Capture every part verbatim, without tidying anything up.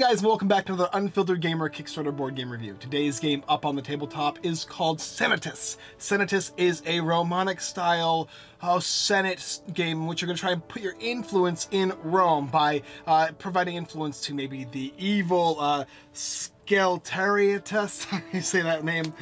guys, welcome back to another Unfiltered Gamer Kickstarter board game review. Today's game up on the tabletop is called Senatus. Senatus is a Romanic style oh, Senate game in which you're going to try and put your influence in Rome by uh, providing influence to maybe the evil uh, Geltariatus, how do you say that name,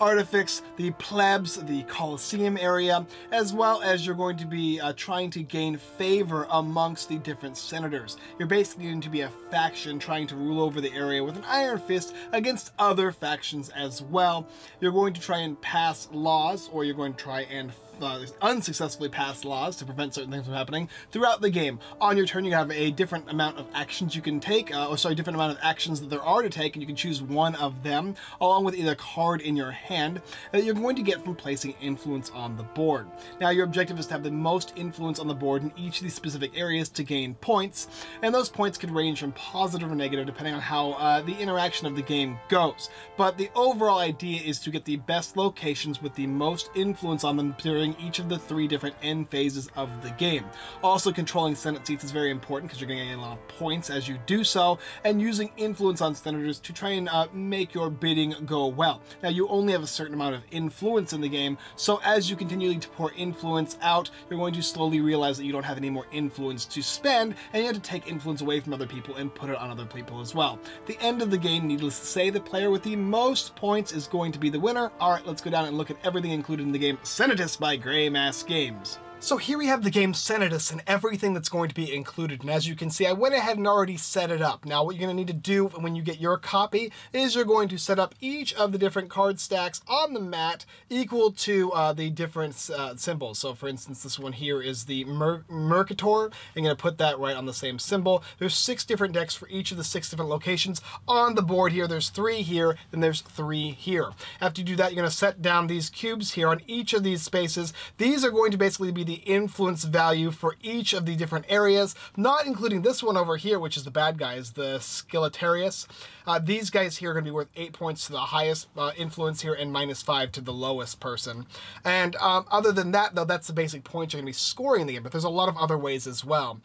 artifacts, the plebs, the Colosseum area, as well as you're going to be uh, trying to gain favor amongst the different senators. You're basically going to be a faction trying to rule over the area with an iron fist against other factions as well. You're going to try and pass laws, or you're going to try and Uh, unsuccessfully pass laws to prevent certain things from happening throughout the game. On your turn, you have a different amount of actions you can take, uh, or sorry, different amount of actions that there are to take, and you can choose one of them, along with either card in your hand, that you're going to get from placing influence on the board. Now, your objective is to have the most influence on the board in each of these specific areas to gain points, and those points could range from positive or negative, depending on how uh, the interaction of the game goes. But the overall idea is to get the best locations with the most influence on them during each of the three different end phases of the game. Also, controlling Senate seats is very important because you're going to get a lot of points as you do so, and using influence on senators to try and uh, make your bidding go well. Now, you only have a certain amount of influence in the game, so as you continually to pour influence out, you're going to slowly realize that you don't have any more influence to spend, and you have to take influence away from other people and put it on other people as well. At the end of the game, needless to say, the player with the most points is going to be the winner. Alright, let's go down and look at everything included in the game Senatus by Greymask Games. So here we have the game Senatus and everything that's going to be included, and as you can see, I went ahead and already set it up. Now, what you're going to need to do when you get your copy is you're going to set up each of the different card stacks on the mat equal to uh, the different uh, symbols. So for instance, this one here is the Mer Mercator. I'm going to put that right on the same symbol. There's six different decks for each of the six different locations on the board here. There's three here, and there's three here. After you do that, you're going to set down these cubes here on each of these spaces. These are going to basically be the The influence value for each of the different areas, not including this one over here, which is the bad guys, the Skelitarius. Uh, these guys here are going to be worth eight points to the highest uh, influence here and minus five to the lowest person. And um, other than that, though, that's the basic points you're going to be scoring in the game, but there's a lot of other ways as well.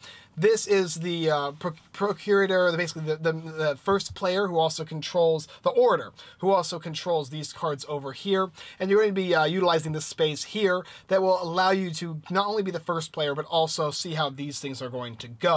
This is the uh, proc procurator, basically the, the, the first player who also controls the orator, who also controls these cards over here. And you're going to be uh, utilizing this space here that will allow you to not Not only be the first player, but also see how these things are going to go.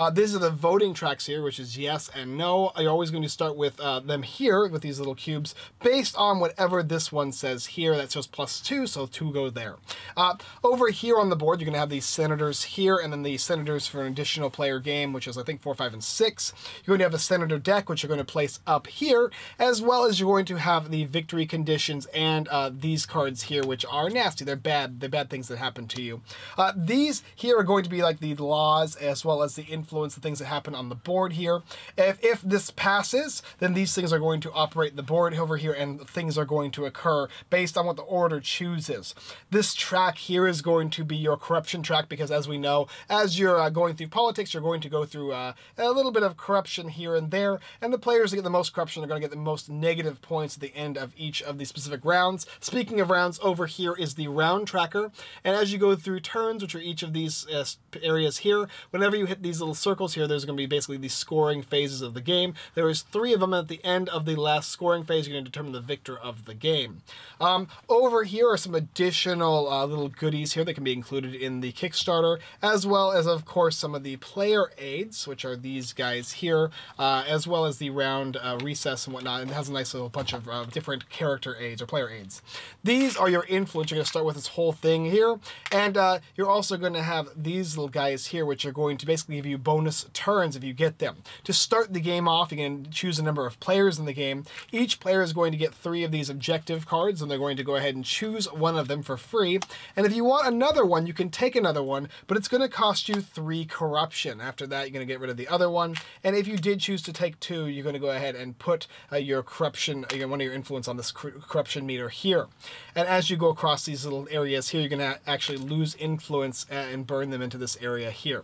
Uh, these are the voting tracks here, which is yes and no. You're always going to start with uh, them here with these little cubes based on whatever this one says here. That says plus two, so two go there. Uh, over here on the board, you're going to have these senators here, and then the senators for an additional player game, which is I think four, five, and six. You're going to have a senator deck, which you're going to place up here, as well as you're going to have the victory conditions and uh, these cards here, which are nasty. They're bad. They're bad things that happen to you. Uh, these here are going to be like the laws as well as the influence, the things that happen on the board here. If, if this passes, then these things are going to operate the board over here and things are going to occur based on what the order chooses. This track here is going to be your corruption track because, as we know, as you're uh, going through politics, you're going to go through uh, a little bit of corruption here and there, and the players that get the most corruption are going to get the most negative points at the end of each of the specific rounds. Speaking of rounds, over here is the round tracker, and as you go through through turns, which are each of these uh, areas here, whenever you hit these little circles here, there's going to be basically the scoring phases of the game. There is three of them, and at the end of the last scoring phase, you're going to determine the victor of the game. Um, over here are some additional uh, little goodies here that can be included in the Kickstarter, as well as, of course, some of the player aids, which are these guys here, uh, as well as the round uh, recess and whatnot, and it has a nice little bunch of uh, different character aids or player aids. These are your influence. You're going to start with this whole thing here, and Uh, you're also going to have these little guys here, which are going to basically give you bonus turns if you get them. To start the game off, you can choose a number of players in the game. Each player is going to get three of these objective cards, and they're going to go ahead and choose one of them for free. And if you want another one, you can take another one, but it's going to cost you three corruption. After that, you're going to get rid of the other one. And if you did choose to take two, you're going to go ahead and put uh, your corruption, uh, one of your influence on this corruption meter here. And as you go across these little areas here, you're going to actually lose lose influence and burn them into this area here.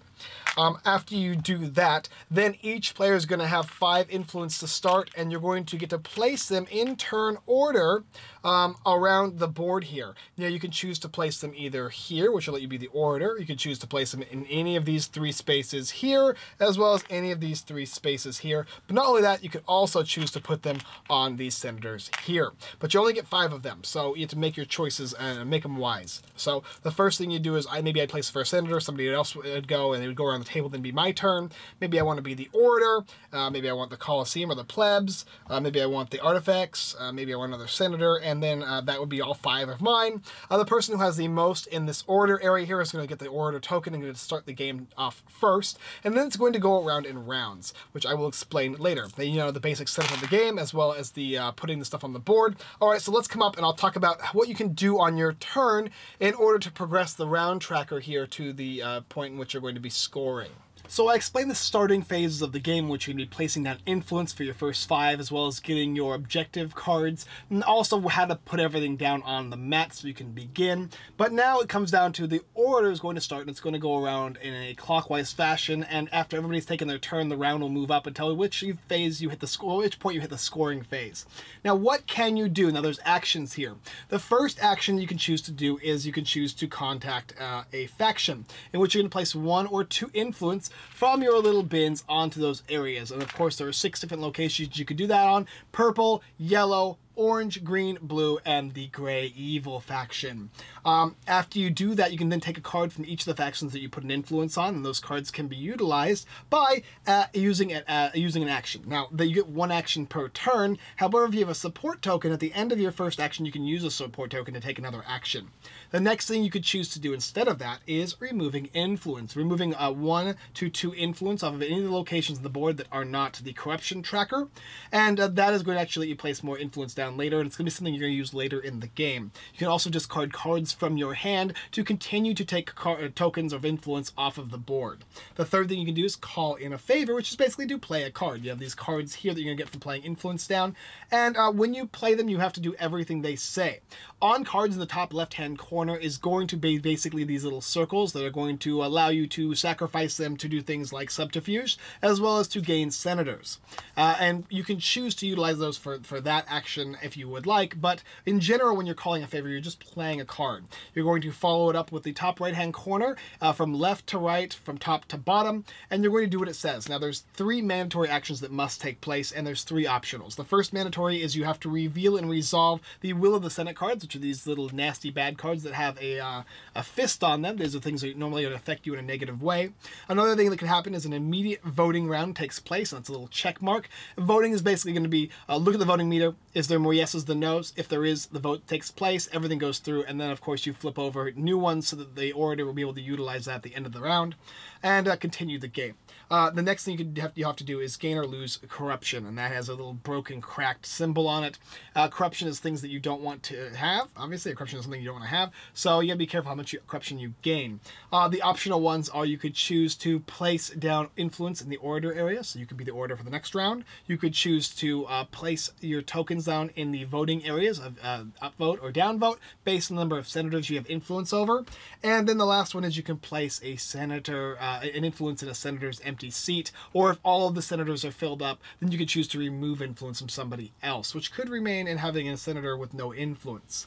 Um, after you do that, then each player is going to have five influence to start, and you're going to get to place them in turn order um, around the board here. Now you can choose to place them either here, which will let you be the orator. You can choose to place them in any of these three spaces here, as well as any of these three spaces here. But not only that, you can also choose to put them on these senators here. But you only get five of them, so you have to make your choices and make them wise. So the first thing you do is I maybe I place for a senator, somebody else would go, and they would go around the table, then be my turn. Maybe I want to be the orator. Uh, maybe I want the Colosseum or the plebs. Uh, maybe I want the artifacts. Uh, maybe I want another senator, and then uh, that would be all five of mine. Uh, the person who has the most in this orator area here is going to get the orator token and going to start the game off first, and then it's going to go around in rounds, which I will explain later. Then you know the basic setup of the game as well as the uh, putting the stuff on the board. All right, so let's come up and I'll talk about what you can do on your turn in order to progress the round tracker here to the uh, point in which you're going to be scoring. So I explained the starting phases of the game, which you're going to be placing down influence for your first five, as well as getting your objective cards, and also how to put everything down on the mat so you can begin. But now it comes down to the order is going to start, and it's going to go around in a clockwise fashion, and after everybody's taken their turn, the round will move up until which phase you hit the score, which point you hit the scoring phase. Now what can you do? Now there's actions here. The first action you can choose to do is you can choose to contact uh, a faction, in which you're going to place one or two influence from your little bins onto those areas. And of course there are six different locations you could do that on: purple, yellow, orange, green, blue, and the gray evil faction. Um, after you do that, you can then take a card from each of the factions that you put an influence on, and those cards can be utilized by uh, using it, uh, using an action. Now, that you get one action per turn. However, if you have a support token, at the end of your first action, you can use a support token to take another action. The next thing you could choose to do instead of that is removing influence. Removing uh, one to two influence off of any of the locations on the board that are not the corruption tracker, and uh, that is going to actually let you place more influence down later, and it's going to be something you're going to use later in the game. You can also discard cards from your hand to continue to take card, tokens of influence off of the board. The third thing you can do is call in a favor, which is basically to play a card. You have these cards here that you're going to get from playing influence down, and uh, when you play them, you have to do everything they say. On cards in the top left-hand corner is going to be basically these little circles that are going to allow you to sacrifice them to do things like subterfuge, as well as to gain senators. Uh, and you can choose to utilize those for, for that action if you would like, but in general, when you're calling a favor, you're just playing a card. You're going to follow it up with the top right-hand corner, uh, from left to right, from top to bottom, and you're going to do what it says. Now, there's three mandatory actions that must take place, and there's three optionals. The first mandatory is you have to reveal and resolve the Will of the Senate cards, which are these little nasty bad cards that have a, uh, a fist on them. These are things that normally would affect you in a negative way. Another thing that can happen is an immediate voting round takes place, and it's a little check mark. Voting is basically going to be, uh, look at the voting meter. Is there more yeses than nos? If there is, the vote takes place, everything goes through, and then of course you flip over new ones so that the orator will be able to utilize that at the end of the round and uh, continue the game. Uh, the next thing you, can have, you have to do is gain or lose corruption, and that has a little broken, cracked symbol on it. Uh, corruption is things that you don't want to have. Obviously, corruption is something you don't want to have, so you gotta be careful how much you, corruption you gain. Uh, the optional ones are you could choose to place down influence in the orator area, so you could be the orator for the next round. You could choose to uh, place your tokens down in the voting areas of uh, upvote or downvote based on the number of senators you have influence over. And then the last one is you can place a senator, uh, an influence in a senator's empty seat, or if all of the senators are filled up, then you can choose to remove influence from somebody else, which could remain in having a senator with no influence.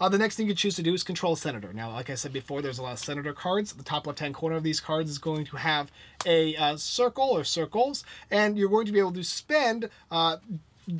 Uh, the next thing you choose to do is control a senator. Now, like I said before, there's a lot of senator cards. The top left-hand corner of these cards is going to have a uh, circle or circles, and you're going to be able to spend uh,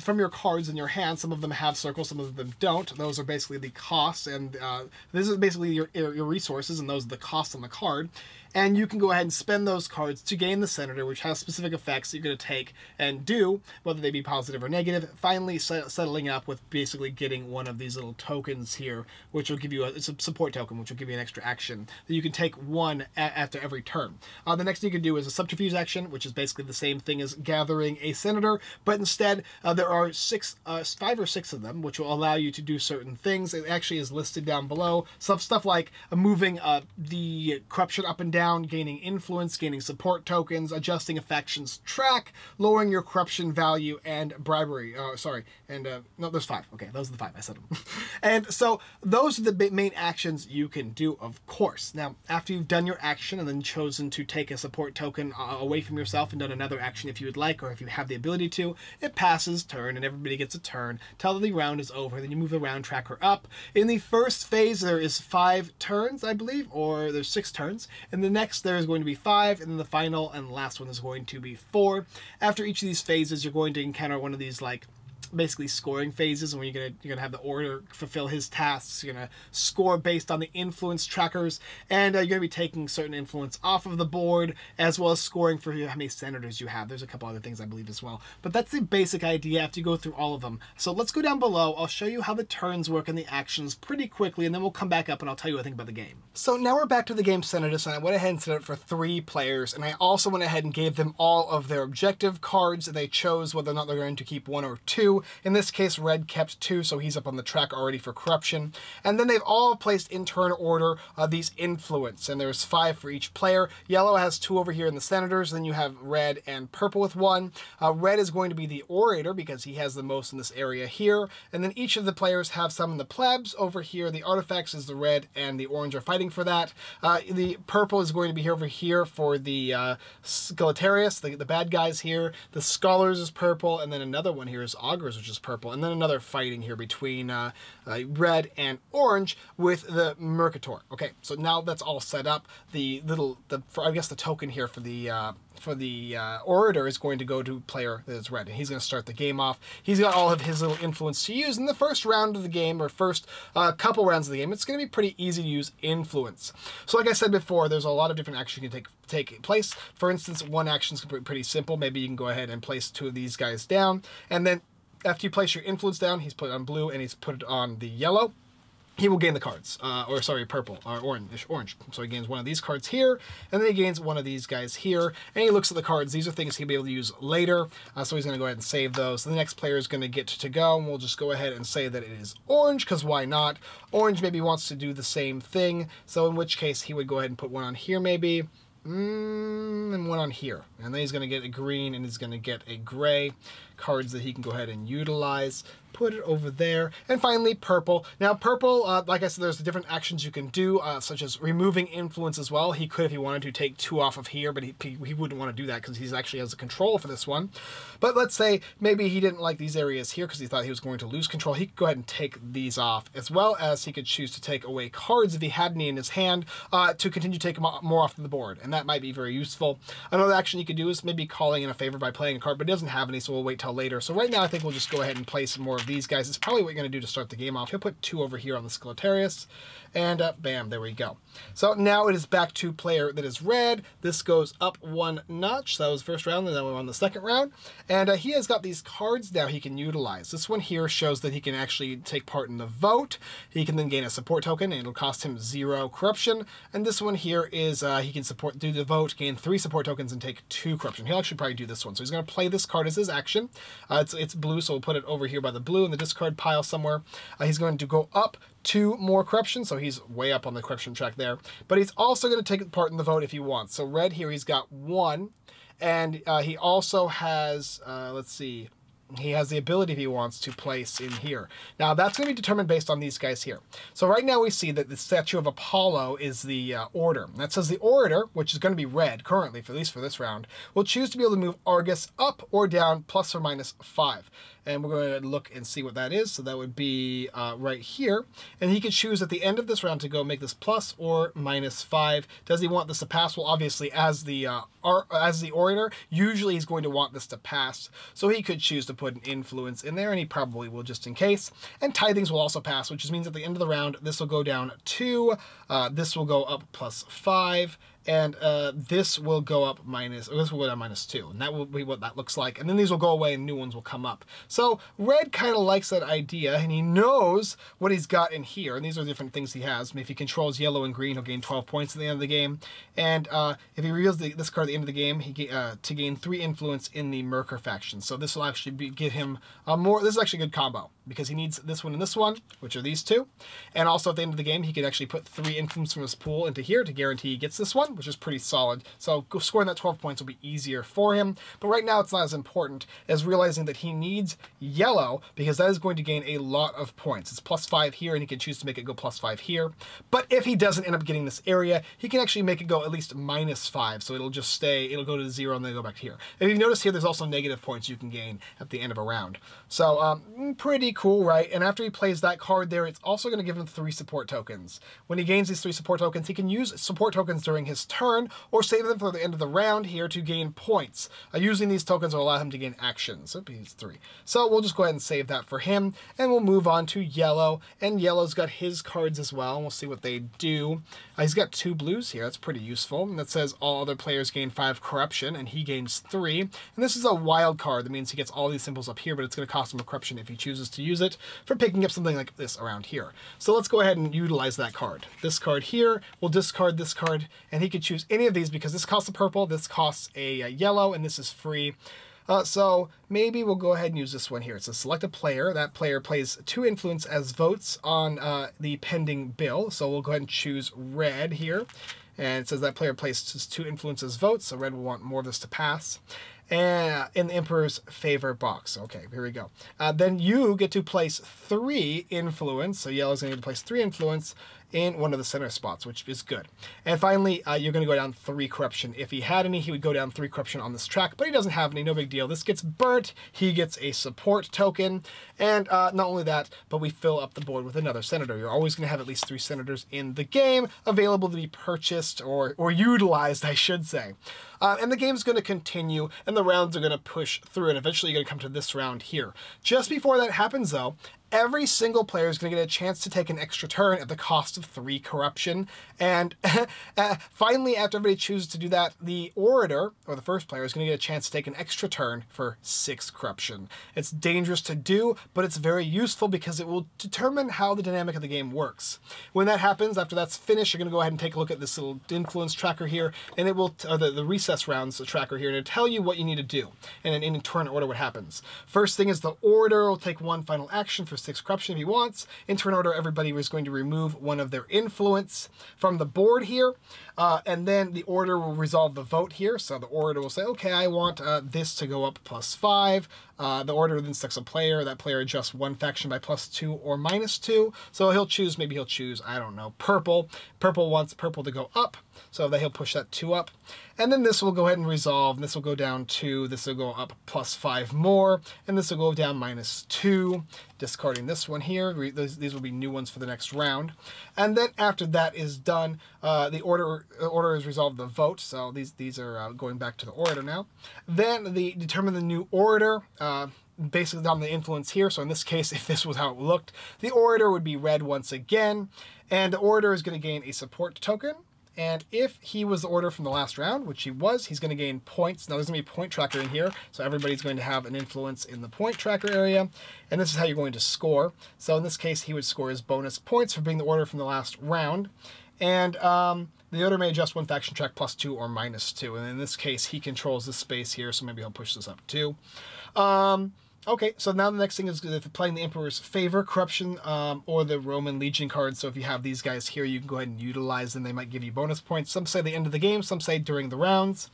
from your cards in your hand. Some of them have circles, some of them don't. Those are basically the costs, and uh, this is basically your, your resources, and those are the costs on the card. And you can go ahead and spend those cards to gain the senator, which has specific effects that you're going to take and do, whether they be positive or negative. Finally, settling up with basically getting one of these little tokens here, which will give you a, it's a support token, which will give you an extra action that you can take one after every turn. Uh, the next thing you can do is a subterfuge action, which is basically the same thing as gathering a senator, but instead uh, there are six, uh, five or six of them, which will allow you to do certain things. It actually is listed down below. Stuff, stuff like moving uh, the corruption up and down. around, gaining influence, gaining support tokens, adjusting a faction's track, lowering your corruption value, and bribery. Oh, sorry. And uh, no, there's five. Okay, those are the five. I said them. And so those are the main actions you can do, of course. Now, after you've done your action and then chosen to take a support token uh, away from yourself and done another action if you would like or if you have the ability to, it passes turn and everybody gets a turn till the round is over. Then you move the round tracker up. In the first phase, there is five turns, I believe, or there's six turns. In the next, there is going to be five, and then the final and last one is going to be four. After each of these phases, you're going to encounter one of these, like, basically scoring phases, and when you're gonna you're gonna have the order fulfill his tasks. You're gonna score based on the influence trackers, and uh, you're gonna be taking certain influence off of the board, as well as scoring for how many senators you have. There's a couple other things I believe as well, but that's the basic idea after you go through all of them. So let's go down below. I'll show you how the turns work and the actions pretty quickly, and then we'll come back up and I'll tell you what I think about the game. So now we're back to the game Senatus, and I went ahead and set it for three players, and I also went ahead and gave them all of their objective cards, and they chose whether or not they're going to keep one or two. In this case, Red kept two, so he's up on the track already for corruption. And then they've all placed in turn order uh, these influence, and there's five for each player. Yellow has two over here in the senators, then you have red and purple with one. Uh, red is going to be the orator because he has the most in this area here. And then each of the players have some in the plebs over here. The artifacts is the red and the orange are fighting for that. Uh, the purple is going to be here over here for the uh, Skelitarius, the, the bad guys here. The scholars is purple, and then another one here is August, which is purple, and then another fighting here between uh, uh, red and orange with the Mercator. Okay, so now that's all set up. The little, the for, I guess the token here for the uh, for the uh, orator is going to go to player that is red, and he's going to start the game off. He's got all of his little influence to use in the first round of the game, or first uh, couple rounds of the game. It's going to be pretty easy to use influence. So like I said before, there's a lot of different actions you can take take place. For instance, one action is pretty simple. Maybe you can go ahead and place two of these guys down, and then after you place your influence down, he's put it on blue and he's put it on the yellow. He will gain the cards, uh, or sorry, purple, or orange, orange. So he gains one of these cards here, and then he gains one of these guys here, and he looks at the cards. These are things he'll be able to use later, uh, so he's going to go ahead and save those. The next player is going to get to go, and we'll just go ahead and say that it is orange, because why not? Orange maybe wants to do the same thing, so in which case he would go ahead and put one on here maybe, Mm, and one on here, and then he's going to get a green and he's going to get a gray, cards that he can go ahead and utilize, put it over there, and finally purple. Now purple, uh, like I said, there's different actions you can do, uh, such as removing influence as well. He could, if he wanted to, take two off of here, but he, he wouldn't want to do that because he actually has a control for this one. But let's say maybe he didn't like these areas here because he thought he was going to lose control. He could go ahead and take these off, as well as he could choose to take away cards if he had any in his hand uh, to continue taking more off the board, and that might be very useful. Another action you could do is maybe calling in a favor by playing a card, but he doesn't have any, so we'll wait till later. So right now I think we'll just go ahead and play some more of these guys. It's probably what you're going to do to start the game off. He'll put two over here on the Skelitarius, and uh, bam, there we go. So now it is back to player that is red. This goes up one notch. That was first round, and then we're on the second round. And uh, he has got these cards now he can utilize. This one here shows that he can actually take part in the vote. He can then gain a support token, and it'll cost him zero corruption. And this one here is uh, he can support do the vote, gain three support tokens, and take two corruption. He'll actually probably do this one. So he's going to play this card as his action. Uh, it's, it's blue, so we'll put it over here by the blue in the discard pile somewhere. Uh, he's going to go up two more corruption, so he's way up on the corruption track there. But he's also going to take part in the vote if he wants. So red here, he's got one, and uh, he also has, uh, let's see, he has the ability if he wants to place in here. Now that's going to be determined based on these guys here. So right now we see that the statue of Apollo is the uh, order. That says the orator, which is going to be red currently, for at least for this round, will choose to be able to move Argus up or down plus or minus five. And we're going to look and see what that is. So that would be uh, right here. And he could choose at the end of this round to go make this plus or minus five. Does he want this to pass? Well, obviously, as the uh, or, as the orator, usually he's going to want this to pass. So he could choose to put an influence in there, and he probably will just in case. And tithings will also pass, which just means at the end of the round, this will go down two. Uh, this will go up plus five. And uh, this will go up minus, or this will go down minus two. And that will be what that looks like. And then these will go away and new ones will come up. So red kind of likes that idea, and he knows what he's got in here. And these are the different things he has. And if he controls yellow and green, he'll gain twelve points at the end of the game. And uh, if he reveals the, this card at the end of the game, he uh, to gain three influence in the Mercator faction. So this will actually be, give him a more, this is actually a good combo, because he needs this one and this one, which are these two. And also at the end of the game, he could actually put three influence from his pool into here to guarantee he gets this one. which is pretty solid. So scoring that twelve points will be easier for him. But right now it's not as important as realizing that he needs yellow, because that is going to gain a lot of points. It's plus five here, and he can choose to make it go plus five here. But if he doesn't end up getting this area, he can actually make it go at least minus five. So it'll just stay, it'll go to zero and then go back here. If you've noticed here, there's also negative points you can gain at the end of a round. So um, pretty cool, right? And after he plays that card there, it's also going to give him three support tokens. When he gains these three support tokens, he can use support tokens during his turn or save them for the end of the round here to gain points. Uh, using these tokens will allow him to gain actions. So he's three. So we'll just go ahead and save that for him, and we'll move on to yellow. And yellow's got his cards as well, and we'll see what they do. Uh, he's got two blues here. That's pretty useful. And that says all other players gain five corruption, and he gains three. And this is a wild card. That means he gets all these symbols up here, but it's going to cost him a corruption if he chooses to use it for picking up something like this around here. So let's go ahead and utilize that card. This card here, we'll discard this card, and he could choose any of these because this costs a purple, this costs a, a yellow, and this is free. Uh, so maybe we'll go ahead and use this one here. It says select a player. That player plays two influence as votes on uh, the pending bill. So we'll go ahead and choose red here. And it says that player places two influence as votes. So red will want more of this to pass. And in the Emperor's favor box. Okay, here we go. Uh, then you get to place three influence. So yellow's going to need to place three influence in one of the center spots, which is good. And finally, uh, you're going to go down three corruption. If he had any, he would go down three corruption on this track, but he doesn't have any, no big deal. This gets burnt, he gets a support token, and uh, not only that, but we fill up the board with another senator. You're always going to have at least three senators in the game, available to be purchased or, or utilized, I should say. Uh, and the game's going to continue, and the rounds are going to push through, and eventually you're going to come to this round here. Just before that happens, though, every single player is going to get a chance to take an extra turn at the cost of three corruption. And uh, finally, after everybody chooses to do that, the orator, or the first player, is going to get a chance to take an extra turn for six corruption. It's dangerous to do, but it's very useful because it will determine how the dynamic of the game works. When that happens, after that's finished, you're going to go ahead and take a look at this little influence tracker here, and it will, or the, the recess rounds tracker here, and it'll tell you what you need to do, and then in turn order what happens. First thing is the orator will take one final action for six corruption if he wants. In turn order, everybody is going to remove one of their influence from the board here, uh, and then the order will resolve the vote here. So the orator will say, okay, I want uh, this to go up plus five. Uh, the order then selects a player. That player adjusts one faction by plus two or minus two. So he'll choose, maybe he'll choose, I don't know, purple. Purple wants purple to go up, so that he'll push that two up. And then this will go ahead and resolve. And this will go down two. This will go up plus five more. And this will go down minus two. Discarding this one here. These will be new ones for the next round. And then after that is done, uh, the order order is resolved the vote. So these, these are uh, going back to the orator now. Then the determine the new order. Uh, basically on the influence here. So in this case, if this was how it looked, the orator would be red once again. And the orator is going to gain a support token. And if he was the order from the last round, which he was, he's going to gain points. Now there's going to be a point tracker in here, so everybody's going to have an influence in the point tracker area. And this is how you're going to score. So in this case, he would score his bonus points for being the order from the last round. And um, the order may adjust one faction track plus two or minus two. And in this case, he controls this space here, so maybe he'll push this up too. Um, Okay, so now the next thing is if you're playing the Emperor's Favor, Corruption, um, or the Roman Legion cards. So if you have these guys here, you can go ahead and utilize them. They might give you bonus points. Some say the end of the game, some say during the rounds.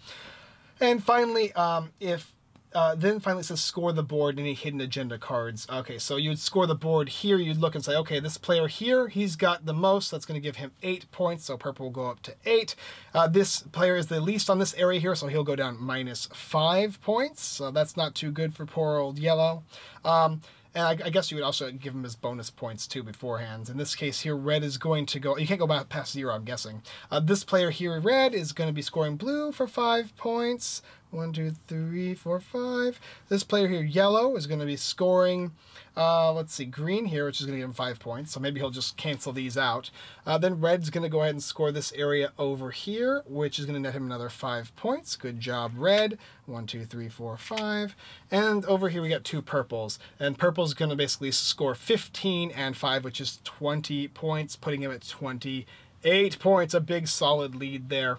And finally, um, if uh, then finally it says score the board, any hidden agenda cards. Okay, so you'd score the board here. You'd look and say, okay, this player here, he's got the most. That's going to give him eight points, so purple will go up to eight. Uh, this player is the least on this area here, so he'll go down minus five points. So that's not too good for poor old yellow. Um, and I, I guess you would also give him his bonus points too beforehand. In this case here, red is going to go... You can't go past zero, I'm guessing. Uh, this player here, red, is going to be scoring blue for five points. One, two, three, four, five. This player here, yellow, is going to be scoring, uh, let's see, green here, which is going to give him five points. So maybe he'll just cancel these out. Uh, then red's going to go ahead and score this area over here, which is going to net him another five points. Good job, red. One, two, three, four, five. And over here we got two purples. And purple's going to basically score fifteen and five, which is twenty points, putting him at twenty-eight points. A big solid lead there.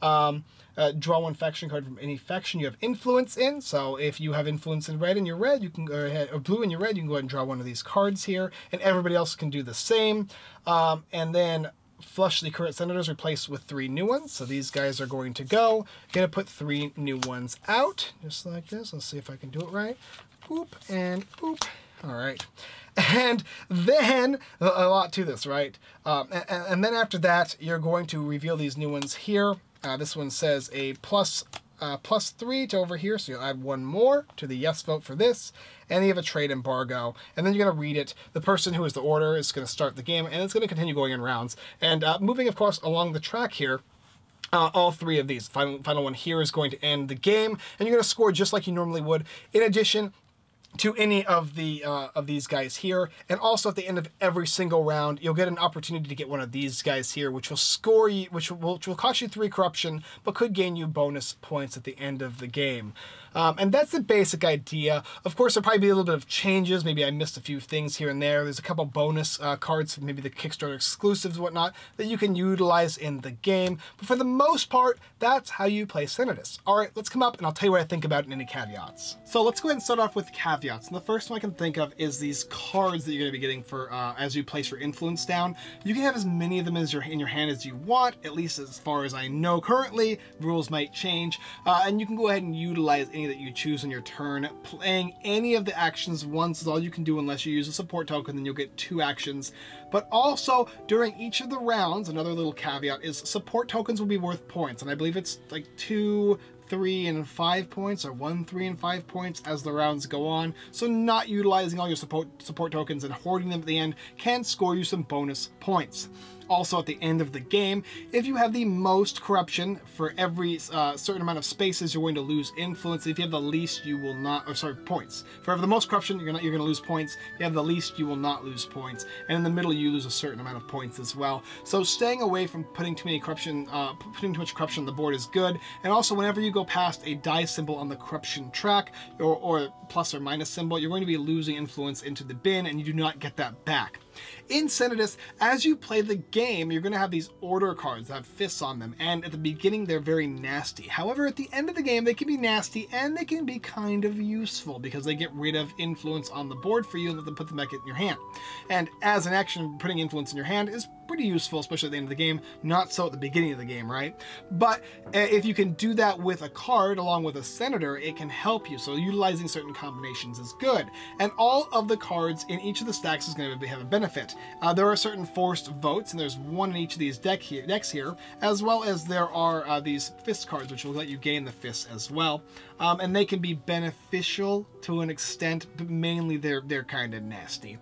Um, Uh, draw one faction card from any faction you have influence in. So if you have influence in red and you're red, you can go ahead, or blue and you're red, you can go ahead and draw one of these cards here, and everybody else can do the same. Um, and then flush the current Senators replaced with three new ones. So these guys are going to go. Gonna put three new ones out, just like this. Let's see if I can do it right. Oop and oop. All right. And then, a lot to this, right? Um, and, and then after that, you're going to reveal these new ones here. Uh, this one says a plus, uh, plus three to over here, so you'll add one more to the yes vote for this. And you have a trade embargo. And then you're going to read it. The person who is the order is going to start the game, and it's going to continue going in rounds. And uh, moving, of course, along the track here, Uh, all three of these. Final, final one here is going to end the game, and you're going to score just like you normally would, in addition to any of the uh, of these guys here. And also at the end of every single round, you'll get an opportunity to get one of these guys here, which will score you, which will, which will cost you three corruption, but could gain you bonus points at the end of the game. Um, and that's the basic idea. Of course, there'll probably be a little bit of changes. Maybe I missed a few things here and there. There's a couple bonus uh, cards, maybe the Kickstarter exclusives and whatnot, that you can utilize in the game. But for the most part, that's how you play Senatus. All right, let's come up and I'll tell you what I think about and any caveats. So let's go ahead and start off with caveats. And the first one I can think of is these cards that you're going to be getting for uh, as you place your influence down. You can have as many of them as your, in your hand as you want, at least as far as I know currently. Rules might change. Uh, and you can go ahead and utilize any that you choose on your turn. Playing any of the actions once is all you can do unless you use a support token, then you'll get two actions. But also, during each of the rounds, another little caveat is support tokens will be worth points. And I believe it's like two... three and five points or one, three and five points as the rounds go on. So not utilizing all your support support tokens and hoarding them at the end can score you some bonus points. Also at the end of the game, if you have the most corruption for every uh, certain amount of spaces, you're going to lose influence. If you have the least, you will not, or sorry, points. For the most corruption, you're, not, you're going to lose points. If you have the least, you will not lose points. And in the middle, you lose a certain amount of points as well. So staying away from putting too many corruption, uh, putting too much corruption on the board is good. And also whenever you go past a die symbol on the corruption track or, or plus or minus symbol, you're going to be losing influence into the bin and you do not get that back. In Senatus, as you play the game, you're going to have these order cards that have fists on them, and at the beginning they're very nasty. However, at the end of the game they can be nasty and they can be kind of useful because they get rid of influence on the board for you and let them put them back in your hand. And as an action, putting influence in your hand is pretty useful, especially at the end of the game. Not so at the beginning of the game, right? But if you can do that with a card along with a senator, it can help you. So utilizing certain combinations is good. And all of the cards in each of the stacks is going to have a benefit. Uh, there are certain forced votes, and there's one in each of these deck here, decks here, as well as there are uh, these fist cards, which will let you gain the fists as well. Um, and they can be beneficial to an extent, but mainly they're, they're kind of nasty.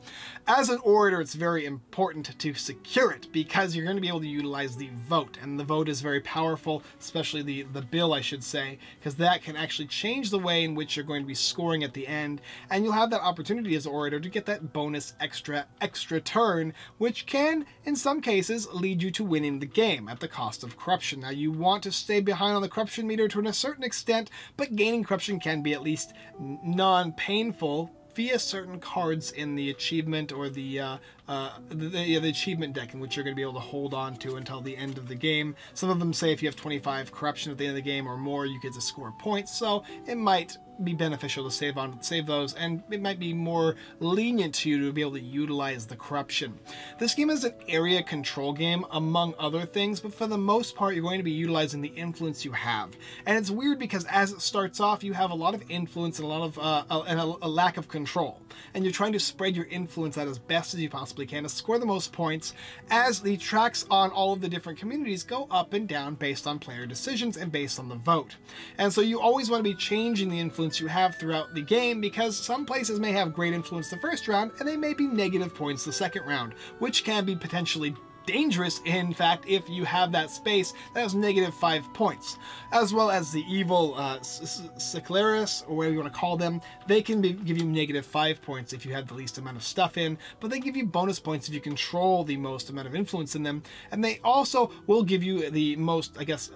As an orator, it's very important to secure it because you're going to be able to utilize the vote, and the vote is very powerful, especially the, the bill, I should say, because that can actually change the way in which you're going to be scoring at the end, and you'll have that opportunity as an orator to get that bonus extra, extra turn, which can, in some cases, lead you to winning the game at the cost of corruption. Now, you want to stay behind on the corruption meter to a certain extent, but gaining corruption can be at least non-painful via certain cards in the achievement or the uh, uh, the, the achievement deck, in which you're going to be able to hold on to until the end of the game. Some of them say if you have twenty-five corruption at the end of the game or more, you get to score points. So it might be beneficial to save on save those, and it might be more lenient to you to be able to utilize the corruption. This game is an area control game, among other things, but for the most part, you're going to be utilizing the influence you have. And it's weird because as it starts off, you have a lot of influence and a lot of uh, a, and a, a lack of control, and you're trying to spread your influence out as best as you possibly can to score the most points as the tracks on all of the different communities go up and down based on player decisions and based on the vote. And so you always want to be changing the influence you have throughout the game, because some places may have great influence the first round and they may be negative points the second round, which can be potentially dangerous, in fact, if you have that space that has negative five points. As well as the evil uh, Sceleratus, or whatever you want to call them, they can be, give you negative five points if you have the least amount of stuff in, but they give you bonus points if you control the most amount of influence in them, and they also will give you the most, I guess,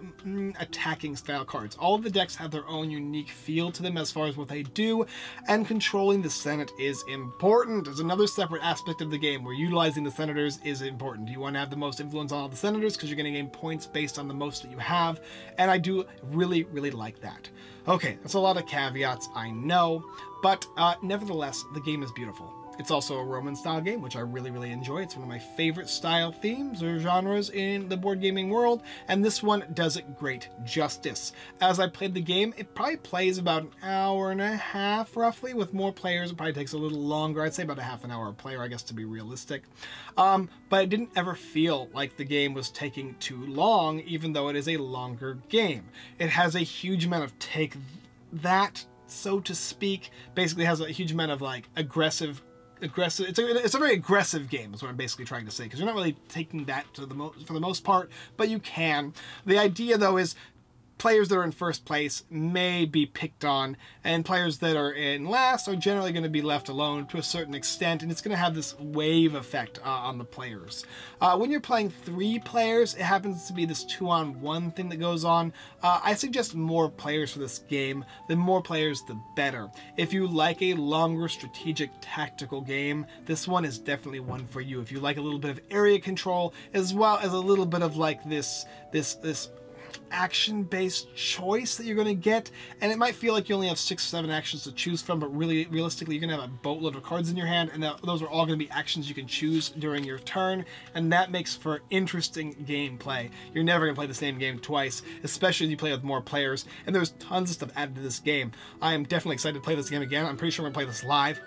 attacking style cards. All of the decks have their own unique feel to them as far as what they do, and controlling the Senate is important. There's another separate aspect of the game where utilizing the Senators is important. You want to have the most influence on all the senators because you're going to gain points based on the most that you have, and I do really really like that. Okay, that's a lot of caveats, I know, but uh, nevertheless the game is beautiful. It's also a Roman-style game, which I really, really enjoy. It's one of my favorite style themes or genres in the board gaming world, and this one does it great justice. As I played the game, it probably plays about an hour and a half, roughly. With more players, it probably takes a little longer. I'd say about a half an hour a player, I guess, to be realistic. Um, but it didn't ever feel like the game was taking too long, even though it is a longer game. It has a huge amount of take that, so to speak. Basically has a huge amount of like aggressive aggressive it's a, it's a very aggressive game is what I'm basically trying to say, because you're not really taking that to the most for the most part, but you can. The idea though is players that are in first place may be picked on, and players that are in last are generally going to be left alone to a certain extent, and it's going to have this wave effect uh, on the players. Uh, when you're playing three players, it happens to be this two-on-one thing that goes on. Uh, I suggest more players for this game. The more players, the better. If you like a longer strategic tactical game, this one is definitely one for you. If you like a little bit of area control, as well as a little bit of like this, this, this, action-based choice that you're going to get, and it might feel like you only have six or seven actions to choose from, but really realistically you're going to have a boatload of cards in your hand, and that, those are all going to be actions you can choose during your turn, and that makes for interesting gameplay. You're never going to play the same game twice, especially if you play with more players, and there's tons of stuff added to this game. I am definitely excited to play this game again. I'm pretty sure I'm going to play this live.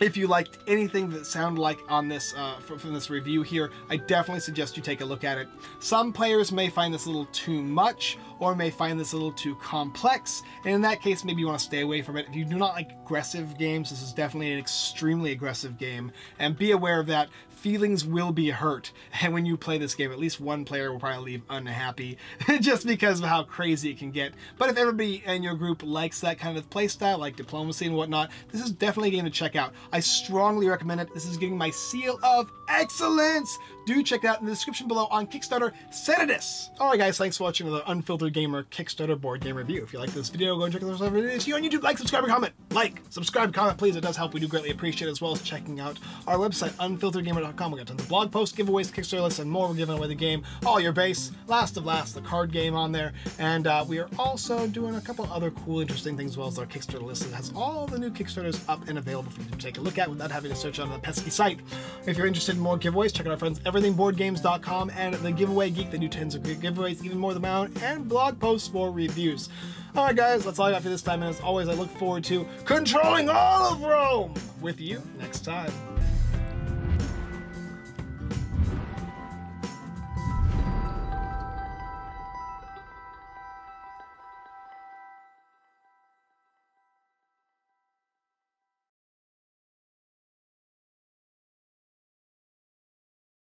If you liked anything that sounded like on this uh, from this review here, I definitely suggest you take a look at it. Some players may find this a little too much, or may find this a little too complex, and in that case maybe you want to stay away from it. If you do not like aggressive games, this is definitely an extremely aggressive game, and be aware of that. Feelings will be hurt, and when you play this game, at least one player will probably leave unhappy just because of how crazy it can get. But if everybody in your group likes that kind of playstyle, like diplomacy and whatnot, this is definitely a game to check out. I strongly recommend it. This is getting my seal of excellence! Do check it out in the description below on Kickstarter, Senatus! Alright guys, thanks for watching another Unfiltered Gamer Kickstarter board game review. If you like this video, go and check out the rest of the videos here on YouTube. Like, subscribe, and comment! Like, subscribe, comment, please. It does help. We do greatly appreciate it, as well as checking out our website, unfiltered gamer dot com. We got tons of blog posts, giveaways, Kickstarter lists, and more. We're giving away the game, All Your Base, Last of Last, the card game on there, and uh, we are also doing a couple other cool, interesting things, as well as our Kickstarter list that has all the new Kickstarters up and available for you to take a look at without having to search on the pesky site. If you're interested in more giveaways, check out our friends everything board games dot com and the Giveaway Geek. They do tons of giveaways, even more than my own, and blog posts for reviews. Alright guys, that's all I got for this time, and as always I look forward to controlling all of Rome with you next time.